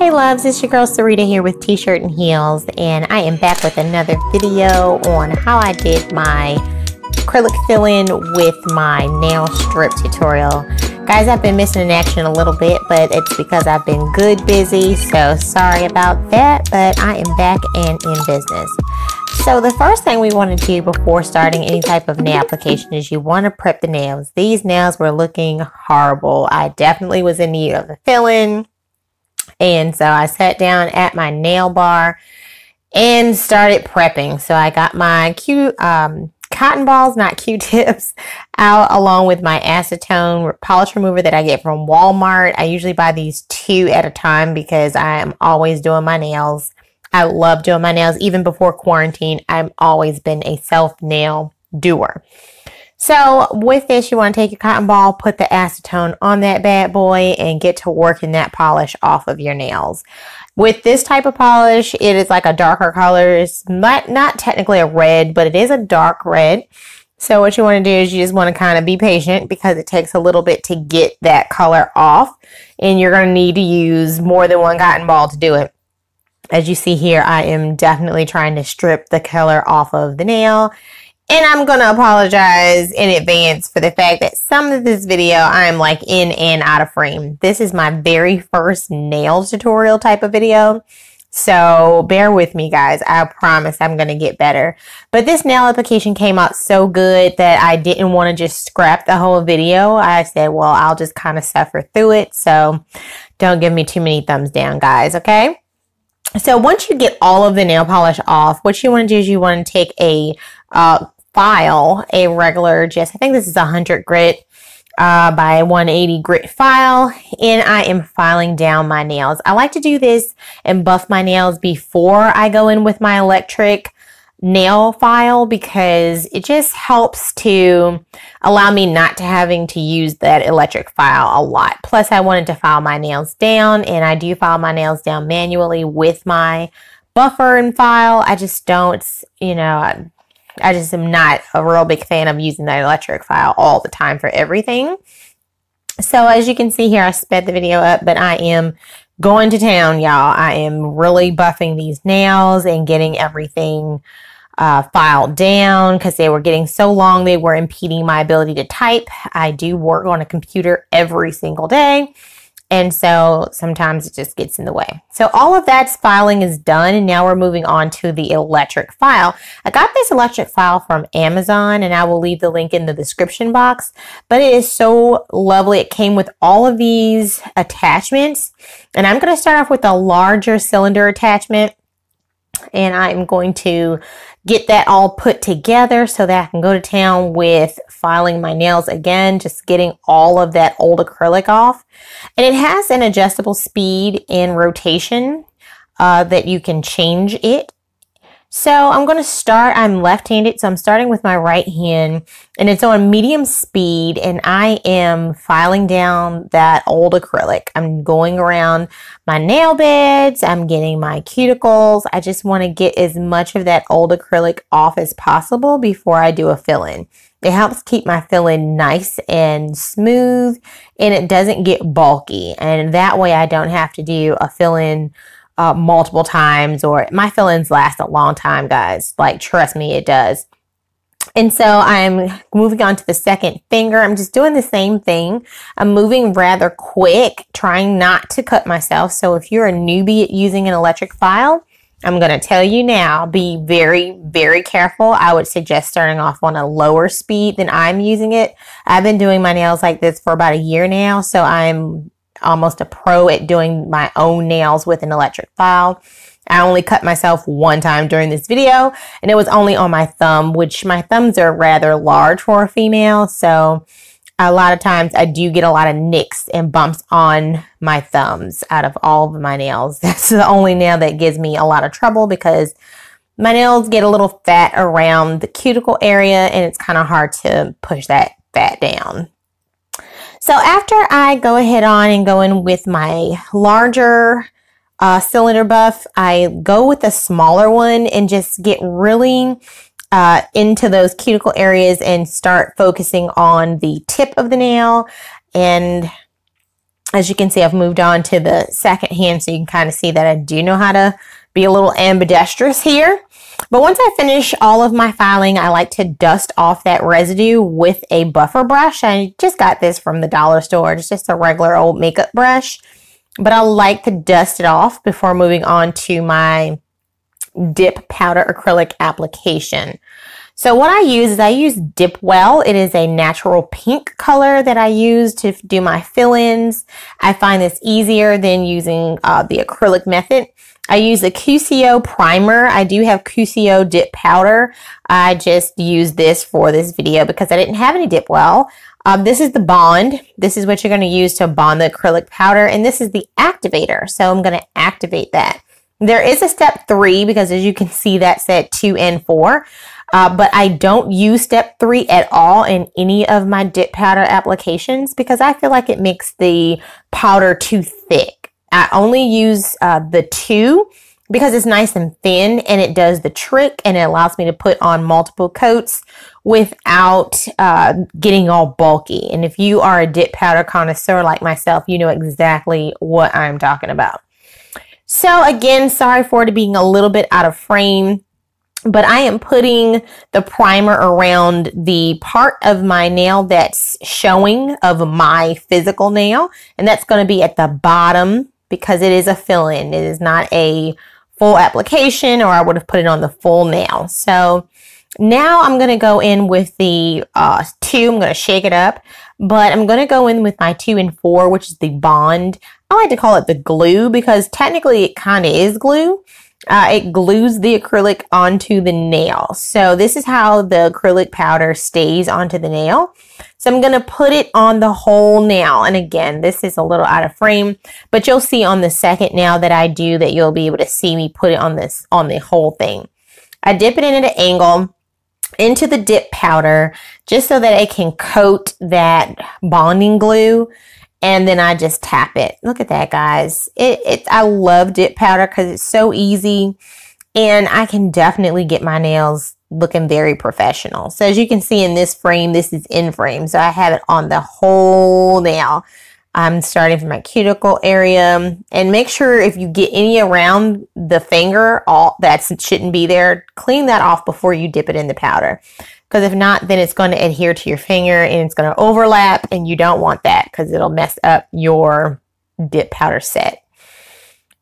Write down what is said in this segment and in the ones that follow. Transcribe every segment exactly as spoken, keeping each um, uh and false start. Hey loves, it's your girl Sarita here with T-Shirt and Heels, and I am back with another video on how I did my acrylic fill-in with my nail strip tutorial. Guys, I've been missing in action a little bit, but it's because I've been good busy, so sorry about that, but I am back and in business. So the first thing we want to do before starting any type of nail application is you want to prep the nails. These nails were looking horrible. I definitely was in need of the fill-in. And so I sat down at my nail bar and started prepping. So I got my Q, um, cotton balls, not Q-tips, out along with my acetone polish remover that I get from Walmart. I usually buy these two at a time because I'm always doing my nails. I love doing my nails. Even before quarantine, I've always been a self-nail doer. So with this, you want to take your cotton ball, put the acetone on that bad boy, and get to working that polish off of your nails. With this type of polish, it is like a darker color. It's not, not technically a red, but it is a dark red. So what you want to do is you just want to kind of be patient because it takes a little bit to get that color off. And you're going to need to use more than one cotton ball to do it. As you see here, I am definitely trying to strip the color off of the nail. And I'm going to apologize in advance for the fact that some of this video I'm like in and out of frame. This is my very first nail tutorial type of video. So bear with me guys. I promise I'm going to get better. But this nail application came out so good that I didn't want to just scrap the whole video. I said, well, I'll just kind of suffer through it. So don't give me too many thumbs down guys. Okay. So once you get all of the nail polish off, what you want to do is you want to take a uh, file, a regular, just I think this is a one hundred grit uh, by one eighty grit file, and I am filing down my nails. I like to do this and buff my nails before I go in with my electric nail file because it just helps to allow me not to having to use that electric file a lot. Plus I wanted to file my nails down, and I do file my nails down manually with my buffer and file. I just don't, you know, I, I just am not a real big fan of using that electric file all the time for everything. So as you can see here, I sped the video up, but I am going to town, y'all. I am really buffing these nails and getting everything uh, filed down because they were getting so long they were impeding my ability to type. I do work on a computer every single day. And so sometimes it just gets in the way. So all of that filing is done, and now we're moving on to the electric file. I got this electric file from Amazon, and I will leave the link in the description box. But it is so lovely. It came with all of these attachments. And I'm going to start off with a larger cylinder attachment. And I'm going to get that all put together so that I can go to town with filing my nails again, just getting all of that old acrylic off. And it has an adjustable speed and rotation uh, that you can change it. So I'm going to start, I'm left-handed, so I'm starting with my right hand, and it's on medium speed, and I am filing down that old acrylic. I'm going around my nail beds, I'm getting my cuticles. I just want to get as much of that old acrylic off as possible before I do a fill-in. It helps keep my fill-in nice and smooth, and it doesn't get bulky, and that way I don't have to do a fill-in Uh, multiple times, or my fill-ins last a long time guys, like trust me it does. And so I'm moving on to the second finger. I'm just doing the same thing. I'm moving rather quick, trying not to cut myself. So if you're a newbie at using an electric file, I'm gonna tell you now, be very very careful. I would suggest starting off on a lower speed than I'm using it. I've been doing my nails like this for about a year now, so I'm almost a pro at doing my own nails with an electric file. I only cut myself one time during this video, and it was only on my thumb, which my thumbs are rather large for a female, so a lot of times I do get a lot of nicks and bumps on my thumbs out of all of my nails. That's the only nail that gives me a lot of trouble because my nails get a little fat around the cuticle area, and it's kind of hard to push that fat down. So after I go ahead on and go in with my larger uh, cylinder buff, I go with a smaller one and just get really uh, into those cuticle areas and start focusing on the tip of the nail. And as you can see, I've moved on to the second hand, so you can kind of see that I do know how to be a little ambidextrous here. But once I finish all of my filing, I like to dust off that residue with a buffer brush. I just got this from the dollar store. It's just a regular old makeup brush, but I like to dust it off before moving on to my dip powder acrylic application. So what I use is I use Dip Well. It is a natural pink color that I use to do my fill-ins. I find this easier than using uh, the acrylic method. I use the Q C O primer. I do have Q C O dip powder. I just used this for this video because I didn't have any Dip Well. Um, this is the bond. This is what you're going to use to bond the acrylic powder, and this is the activator. So I'm going to activate that. There is a step three because, as you can see, that said two and four. Uh, but I don't use step three at all in any of my dip powder applications because I feel like it makes the powder too thick. I only use uh, the two because it's nice and thin and it does the trick, and it allows me to put on multiple coats without uh, getting all bulky. And if you are a dip powder connoisseur like myself, you know exactly what I'm talking about. So again, sorry for it being a little bit out of frame, but I am putting the primer around the part of my nail that's showing of my physical nail. And that's going to be at the bottom because it is a fill-in. It is not a full application, or I would have put it on the full nail. So now I'm going to go in with the uh, two. I'm going to shake it up, but I'm going to go in with my two and four, which is the bond. I like to call it the glue because technically it kind of is glue. Uh, it glues the acrylic onto the nail. So this is how the acrylic powder stays onto the nail. So I'm going to put it on the whole nail. And again, this is a little out of frame, but you'll see on the second nail that I do that you'll be able to see me put it on this, on the whole thing. I dip it in at an angle into the dip powder just so that it can coat that bonding glue. And then I just tap it. Look at that, guys. It, it, I love dip powder because it's so easy, and I can definitely get my nails looking very professional. So as you can see in this frame, this is in frame. So I have it on the whole nail. I'm starting from my cuticle area, and make sure if you get any around the finger, all that shouldn't be there, clean that off before you dip it in the powder. Because if not, then it's going to adhere to your finger and it's going to overlap, and you don't want that because it'll mess up your dip powder set.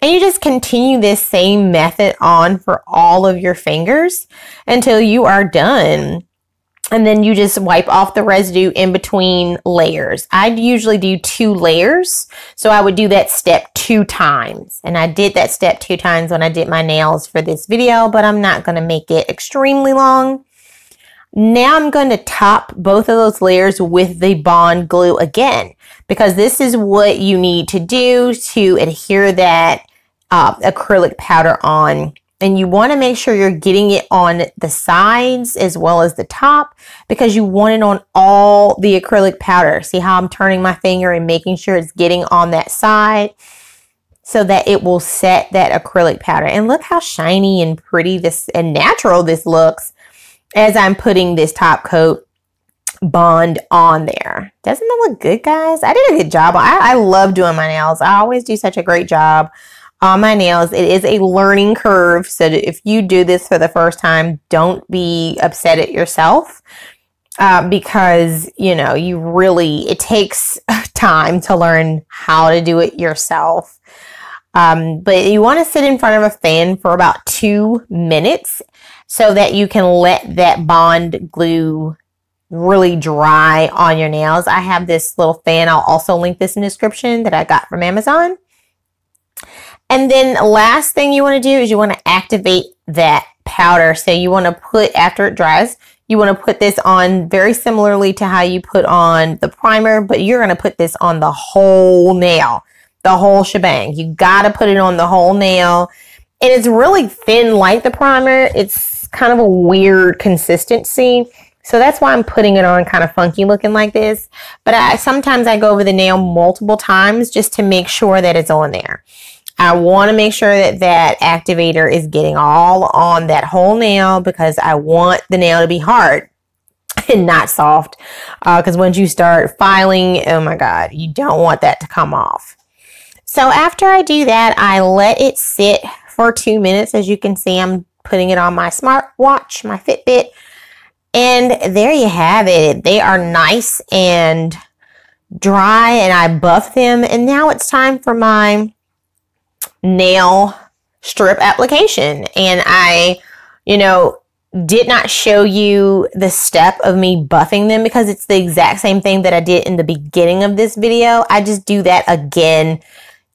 And you just continue this same method on for all of your fingers until you are done. And then you just wipe off the residue in between layers. I usually do two layers, so I would do that step two times. And I did that step two times when I did my nails for this video, but I'm not going to make it extremely long. Now I'm going to top both of those layers with the bond glue again, because this is what you need to do to adhere that uh, acrylic powder on. And you want to make sure you're getting it on the sides as well as the top, because you want it on all the acrylic powder. See how I'm turning my finger and making sure it's getting on that side so that it will set that acrylic powder. And look how shiny and pretty this and natural this looks as I'm putting this top coat bond on there. Doesn't that look good, guys? I did a good job. I, I love doing my nails. I always do such a great job on my nails. It is a learning curve, so if you do this for the first time, don't be upset at yourself uh, because, you know, you really, it takes time to learn how to do it yourself. Um, but you want to sit in front of a fan for about two minutes so that you can let that bond glue really dry on your nails. I have this little fan. I'll also link this in the description that I got from Amazon. And then last thing you want to do is you want to activate that powder. So you want to put, after it dries, you want to put this on very similarly to how you put on the primer, but you're going to put this on the whole nail, the whole shebang. You got to put it on the whole nail. And it's really thin like the primer. It's kind of a weird consistency. So that's why I'm putting it on kind of funky looking like this. But I, sometimes I go over the nail multiple times just to make sure that it's on there. I want to make sure that that activator is getting all on that whole nail because I want the nail to be hard. and not soft, because uh, once you start filing, oh my God, you don't want that to come off. So after I do that, I let it sit for two minutes. As you can see, I'm putting it on my smartwatch, my Fitbit, and there you have it. They are nice and dry, and I buff them, and now it's time for my nail strip application. And I, you know, did not show you the step of me buffing them because it's the exact same thing that I did in the beginning of this video. I just do that again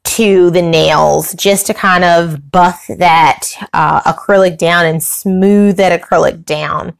to the nails just to kind of buff that uh, acrylic down and smooth that acrylic down.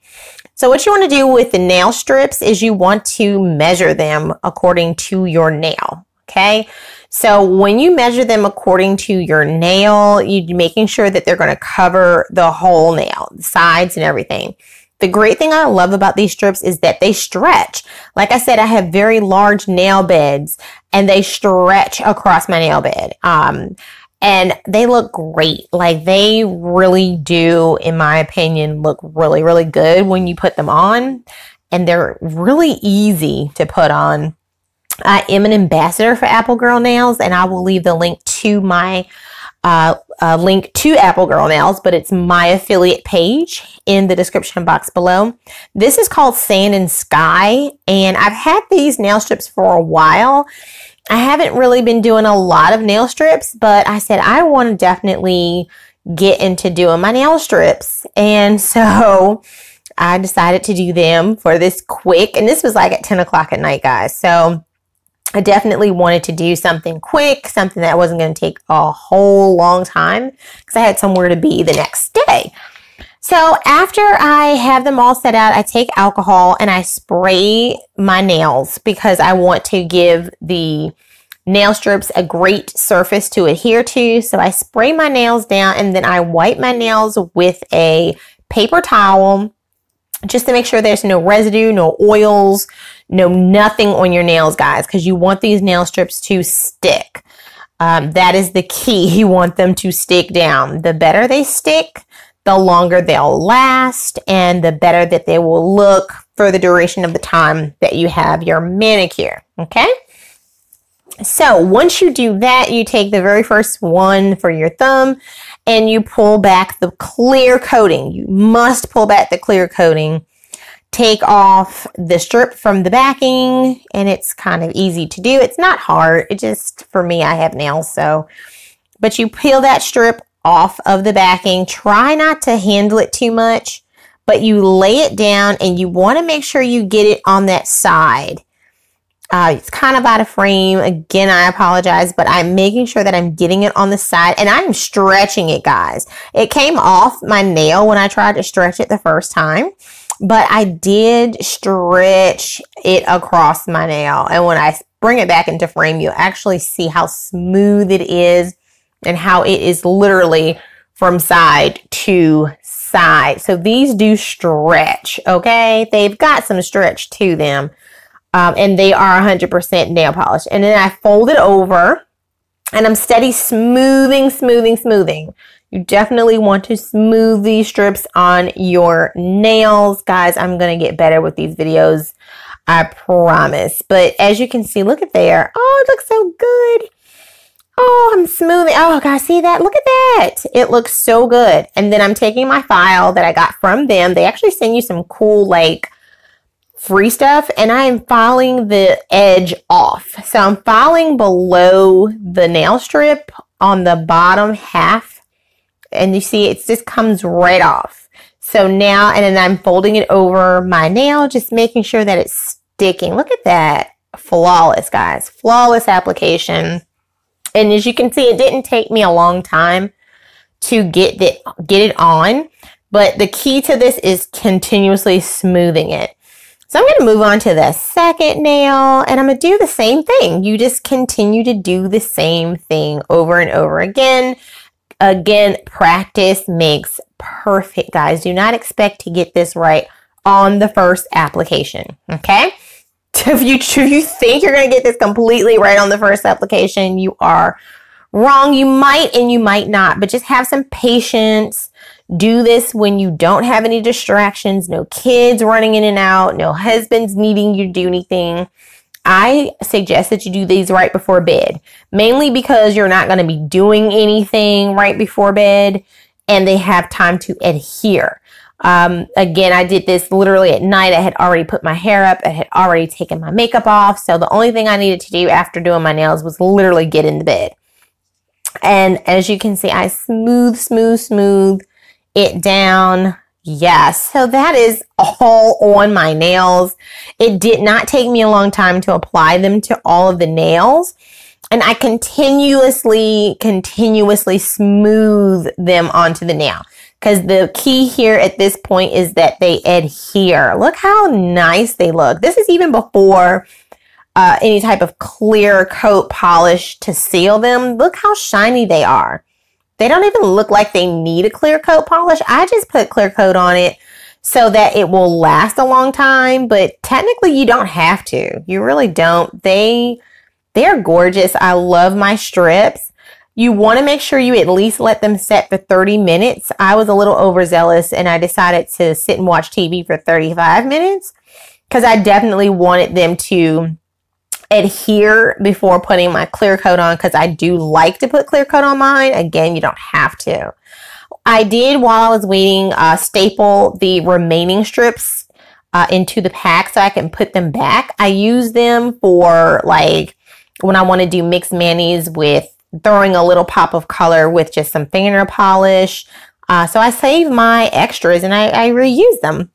So what you want to do with the nail strips is you want to measure them according to your nail, okay? So when you measure them according to your nail, you're making sure that they're going to cover the whole nail, the sides and everything. The great thing I love about these strips is that they stretch. Like I said, I have very large nail beds and they stretch across my nail bed. Um, and they look great. Like they really do, in my opinion, look really, really good when you put them on. And they're really easy to put on. I am an ambassador for Apple Girl Nails, and I will leave the link to my uh, uh, link to Apple Girl Nails, but it's my affiliate page in the description box below. This is called Sand and Sky, and I've had these nail strips for a while. I haven't really been doing a lot of nail strips, but I said I want to definitely get into doing my nail strips, and so I decided to do them for this quick, and this was like at ten o'clock at night, guys, so I definitely wanted to do something quick, something that wasn't going to take a whole long time because I had somewhere to be the next day. So after I have them all set out, I take alcohol and I spray my nails because I want to give the nail strips a great surface to adhere to. So I spray my nails down and then I wipe my nails with a paper towel just to make sure there's no residue, no oils, no nothing on your nails, guys, because you want these nail strips to stick. Um, that is the key. You want them to stick down. The better they stick, the longer they'll last, and the better that they will look for the duration of the time that you have your manicure, okay? So once you do that, you take the very first one for your thumb and you pull back the clear coating. You must pull back the clear coating. Take off the strip from the backing, and it's kind of easy to do. It's not hard. It just, for me, I have nails, so. But you peel that strip off of the backing. Try not to handle it too much, but you lay it down, and you want to make sure you get it on that side. Uh, it's kind of out of frame. Again, I apologize, but I'm making sure that I'm getting it on the side, and I'm stretching it, guys. It came off my nail when I tried to stretch it the first time, but I did stretch it across my nail. And when I bring it back into frame, you'll actually see how smooth it is and how it is literally from side to side. So these do stretch, okay? They've got some stretch to them. Um, and they are one hundred percent nail polish. And then I fold it over, and I'm steady smoothing, smoothing, smoothing. You definitely want to smooth these strips on your nails. Guys, I'm going to get better with these videos, I promise. But as you can see, look at there. Oh, it looks so good. Oh, I'm smoothing. Oh, guys, see that? Look at that. It looks so good. And then I'm taking my file that I got from them. They actually send you some cool, like, free stuff, and I am filing the edge off. So I'm filing below the nail strip on the bottom half, and you see it just comes right off. So now, and then I'm folding it over my nail, just making sure that it's sticking. Look at that. Flawless, guys. Flawless application. And as you can see, it didn't take me a long time to get it, get it on, but the key to this is continuously smoothing it. So I'm going to move on to the second nail, and I'm going to do the same thing. You just continue to do the same thing over and over again. Again, practice makes perfect, guys. Do not expect to get this right on the first application, okay? If you, if you think you're going to get this completely right on the first application, you are wrong. You might and you might not, but just have some patience. Do this when you don't have any distractions, no kids running in and out, no husbands needing you to do anything. I suggest that you do these right before bed, mainly because you're not going to be doing anything right before bed and they have time to adhere. Um, again, I did this literally at night. I had already put my hair up. I had already taken my makeup off. So the only thing I needed to do after doing my nails was literally get into bed. And as you can see, I smooth, smooth, smooth it down. Yes, so that is all on my nails. It did not take me a long time to apply them to all of the nails. And I continuously, continuously smooth them onto the nail. Because the key here at this point is that they adhere. Look how nice they look. This is even before uh, any type of clear coat polish to seal them. Look how shiny they are. They don't even look like they need a clear coat polish. I just put clear coat on it so that it will last a long time. But technically, you don't have to. You really don't. They, they're gorgeous. I love my strips. You want to make sure you at least let them set for thirty minutes. I was a little overzealous and I decided to sit and watch T V for thirty-five minutes because I definitely wanted them to adhere before putting my clear coat on, because I do like to put clear coat on mine. Again, you don't have to. I did, while I was waiting, uh, staple the remaining strips uh, into the pack so I can put them back. I use them for like when I want to do mixed manis with throwing a little pop of color with just some fingernail polish. Uh, so I save my extras and I, I reuse them.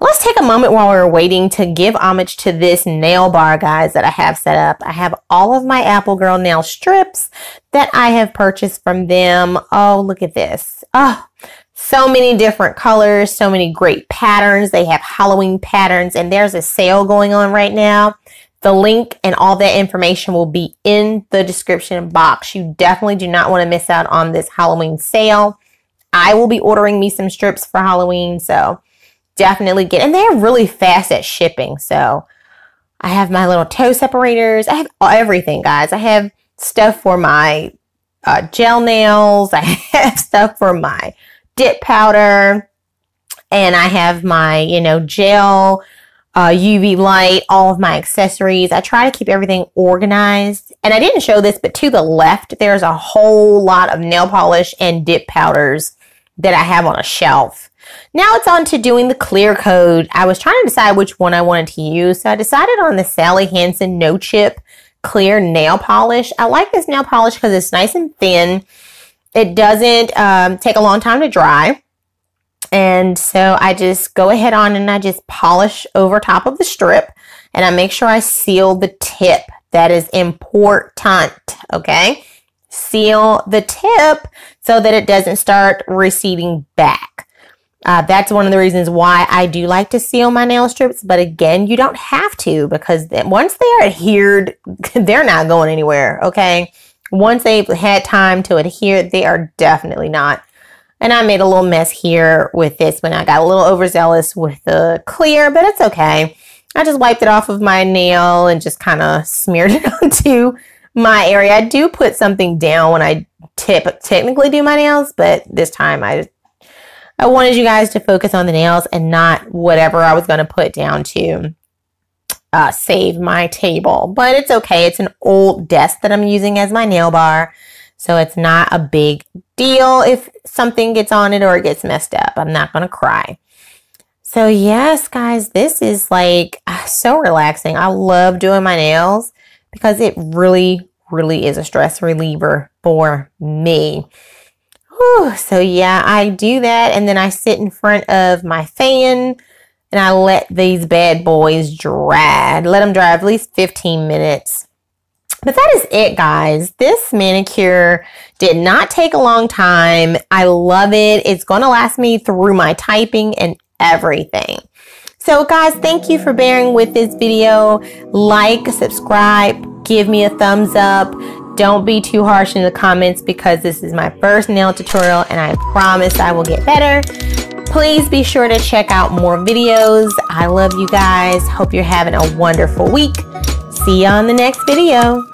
Let's take a moment while we're waiting to give homage to this nail bar, guys, that I have set up. I have all of my Apple Girl nail strips that I have purchased from them. Oh, look at this. Oh, so many different colors, so many great patterns. They have Halloween patterns and there's a sale going on right now. The link and all that information will be in the description box. You definitely do not want to miss out on this Halloween sale. I will be ordering me some strips for Halloween, so definitely get, and they're really fast at shipping. So I have my little toe separators. I have everything, guys. I have stuff for my uh, gel nails. I have stuff for my dip powder, and I have my, you know, gel, Uh, U V light, all of my accessories. I try to keep everything organized. And I didn't show this, but to the left, there's a whole lot of nail polish and dip powders that I have on a shelf. Now it's on to doing the clear coat. I was trying to decide which one I wanted to use, so I decided on the Sally Hansen No Chip Clear Nail Polish. I like this nail polish because it's nice and thin. It doesn't um, take a long time to dry. And so I just go ahead on and I just polish over top of the strip and I make sure I seal the tip. That is important, okay? Seal the tip so that it doesn't start receding back. Uh, that's one of the reasons why I do like to seal my nail strips. But again, you don't have to, because once they are adhered, they're not going anywhere, okay? Once they've had time to adhere, they are definitely not. And I made a little mess here with this when I got a little overzealous with the clear, but it's okay. I just wiped it off of my nail and just kind of smeared it onto my area. I do put something down when I tip, technically do my nails, but this time I, I wanted you guys to focus on the nails and not whatever I was going to put down to uh, save my table. But it's okay. It's an old desk that I'm using as my nail bar. So it's not a big deal if something gets on it or it gets messed up. I'm not going to cry. So yes, guys, this is like so relaxing. I love doing my nails because it really, really is a stress reliever for me. Whew, so yeah, I do that. And then I sit in front of my fan and I let these bad boys dry. Let them dry at least fifteen minutes. But that is it, guys. This manicure did not take a long time. I love it. It's going to last me through my typing and everything. So, guys, thank you for bearing with this video. Like, subscribe, give me a thumbs up. Don't be too harsh in the comments because this is my first nail tutorial and I promise I will get better. Please be sure to check out more videos. I love you guys. Hope you're having a wonderful week. See you on the next video.